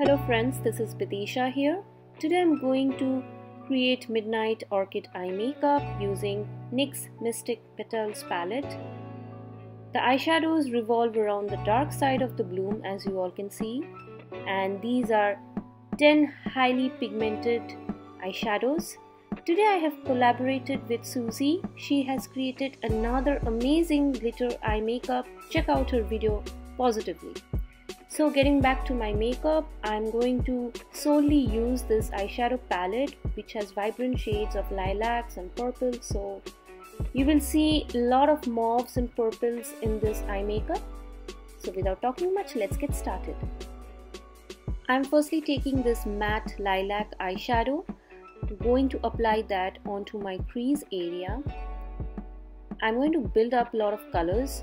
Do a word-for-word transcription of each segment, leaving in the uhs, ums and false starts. Hello friends, this is Bidisha here. Today I'm going to create Midnight Orchid eye makeup using N Y X Mystic Petals Palette. The eyeshadows revolve around the dark side of the bloom, as you all can see, and these are ten highly pigmented eyeshadows. Today I have collaborated with Susie. She has created another amazing glitter eye makeup. Check out her video positively. So getting back to my makeup, I'm going to solely use this eyeshadow palette, which has vibrant shades of lilacs and purples. So you will see a lot of mauves and purples in this eye makeup. So without talking much, let's get started. I'm firstly taking this matte lilac eyeshadow. I'm going to apply that onto my crease area. I'm going to build up a lot of colors.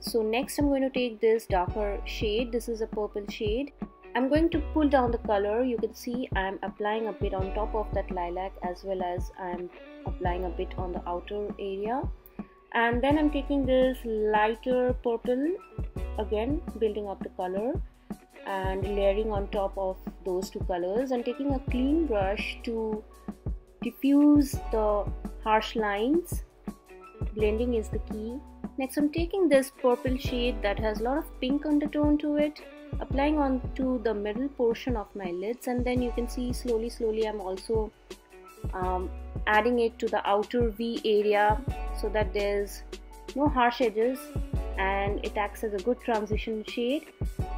So next I'm going to take this darker shade. This is a purple shade. I'm going to pull down the color. You can see I'm applying a bit on top of that lilac, as well as I'm applying a bit on the outer area. And then I'm taking this lighter purple, again building up the color and layering on top of those two colors, and taking a clean brush to diffuse the harsh lines. Blending is the key. Next, I'm taking this purple shade that has a lot of pink undertone to it, applying onto the middle portion of my lids, and then you can see slowly slowly I'm also um, adding it to the outer V area so that there's no harsh edges and it acts as a good transition shade.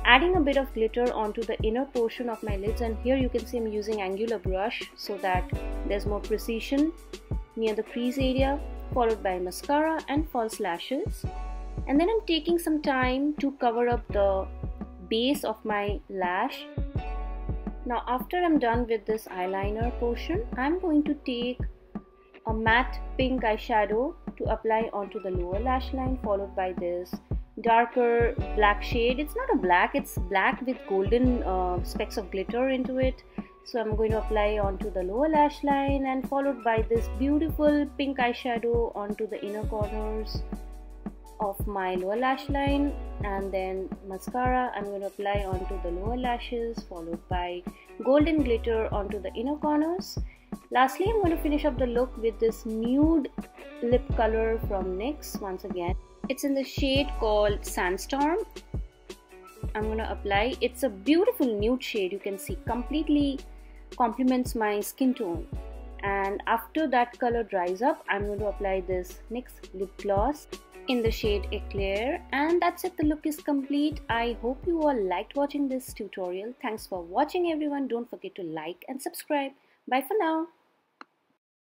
Adding a bit of glitter onto the inner portion of my lids, and here you can see I'm using angular brush so that there's more precision near the crease area, followed by mascara and false lashes. And then I'm taking some time to cover up the base of my lash. Now after I'm done with this eyeliner portion, I'm going to take a matte pink eyeshadow to apply onto the lower lash line, followed by this darker black shade. It's not a black, it's black with golden uh, specks of glitter into it. So I'm going to apply onto the lower lash line, and followed by this beautiful pink eyeshadow onto the inner corners of my lower lash line. And then mascara I'm going to apply onto the lower lashes, followed by golden glitter onto the inner corners. Lastly, I'm going to finish up the look with this nude lip color from N Y X once again. It's in the shade called Sandstorm. I'm going to apply. It's a beautiful nude shade, you can see, completely complements my skin tone. And after that color dries up, I'm going to apply this N Y X lip gloss in the shade Eclair. And that's it, the look is complete. I hope you all liked watching this tutorial. Thanks for watching everyone. Don't forget to like and subscribe. Bye for now.